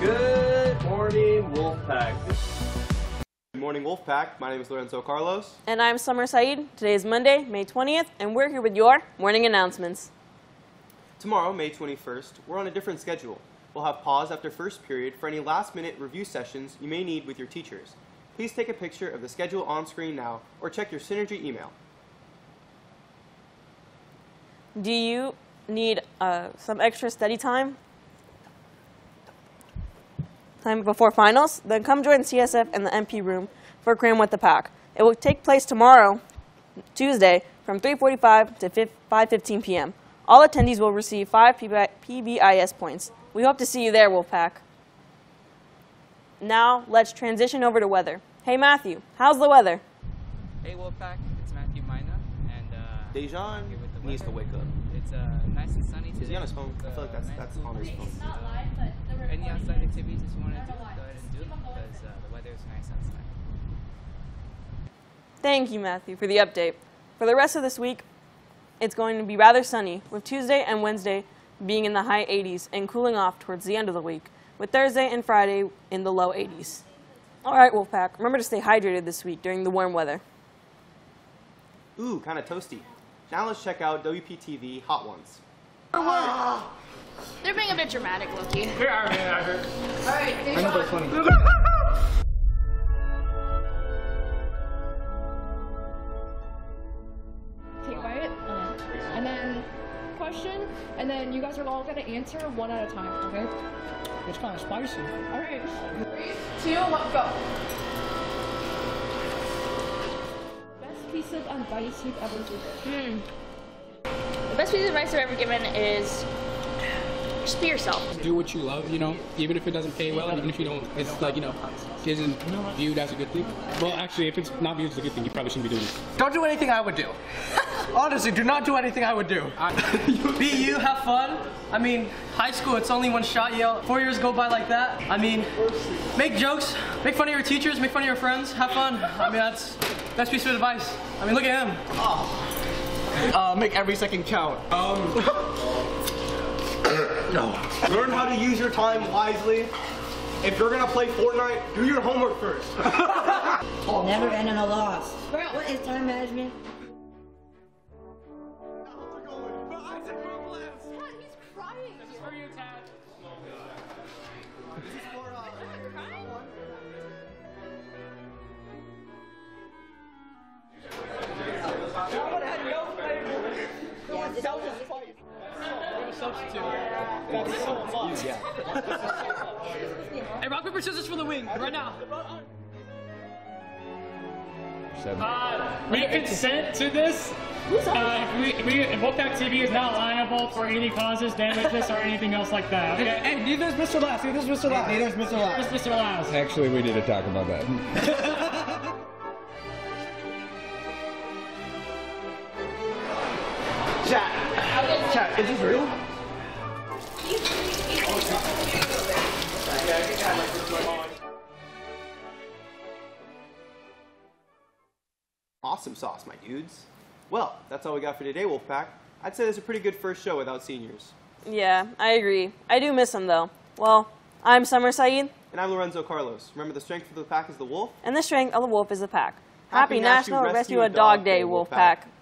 Good morning, Wolfpack. Good morning, Wolfpack. My name is Lorenzo Carlos. And I'm Summer Saeed. Today is Monday, May 20th, and we're here with your morning announcements. Tomorrow, May 21st, we're on a different schedule. We'll have pause after first period for any last-minute review sessions you may need with your teachers. Please take a picture of the schedule on screen now or check your Synergy email. Do you need some extra study time? Time before finals? Then come join CSF in the MP room for Cram with the Pack. It will take place tomorrow, Tuesday, from 3:45 to 5:15 p.m. All attendees will receive 5 PBIS points. We hope to see you there, Wolfpack. Now, let's transition over to weather. Hey, Matthew, how's the weather? Hey, Wolfpack, it's Matthew Miner, and Dejan needs to wake up. It's nice and sunny today. Is he on his phone? I feel like that's on his phone. It's not live, but the any outside activities you want to do, go ahead and do them because the weather is nice outside. Thank you, Matthew, for the update. For the rest of this week, it's going to be rather sunny, with Tuesday and Wednesday being in the high 80s and cooling off towards the end of the week, with Thursday and Friday in the low 80s. All right, Wolfpack, remember to stay hydrated this week during the warm weather. Ooh, kind of toasty. Now let's check out WPTV Hot Ones. They're being a bit dramatic, Loki. They are being dramatic. All right, thanks for funny. And then you guys are all gonna answer one at a time, okay? It's kind of spicy. All right. 3, 2, 1, go. Best piece of advice you've ever given? The best piece of advice I've ever given is just be yourself. Do what you love, you know, even if it doesn't pay well, even if you don't, it's like, you know, isn't viewed as a good thing. Well, actually, if it's not viewed as a good thing, you probably shouldn't be doing it. Don't do anything I would do. Honestly, do not do anything I would do. Be you, have fun. I mean, high school, it's only one shot, yo. 4 years go by like that. I mean, make jokes, make fun of your teachers, make fun of your friends, have fun. I mean, that's the best piece of advice. I mean, look at him. Oh. Make every second count. Learn how to use your time wisely. If you're gonna play Fortnite, do your homework first. Never end in a loss. What is time management? Hey, rock, paper, scissors for the win, right now. 7. We consent to this. If Wolfpack TV is not liable for any causes, damages, or anything else like that. Okay? Hey, neither is Mr. Lass. Neither is Mr. Lass. Neither is Mr. Lass. Neither is Mr. Lass. Actually, we need to talk about that. Chat, is this real? Awesome sauce, my dudes. Well, that's all we got for today, Wolfpack. I'd say that's a pretty good first show without seniors. Yeah, I agree. I do miss them, though. Well, I'm Summer Saeed. And I'm Lorenzo Carlos. Remember, the strength of the pack is the wolf. And the strength of the wolf is the pack. Happy National Rescue a Dog Day, Wolfpack.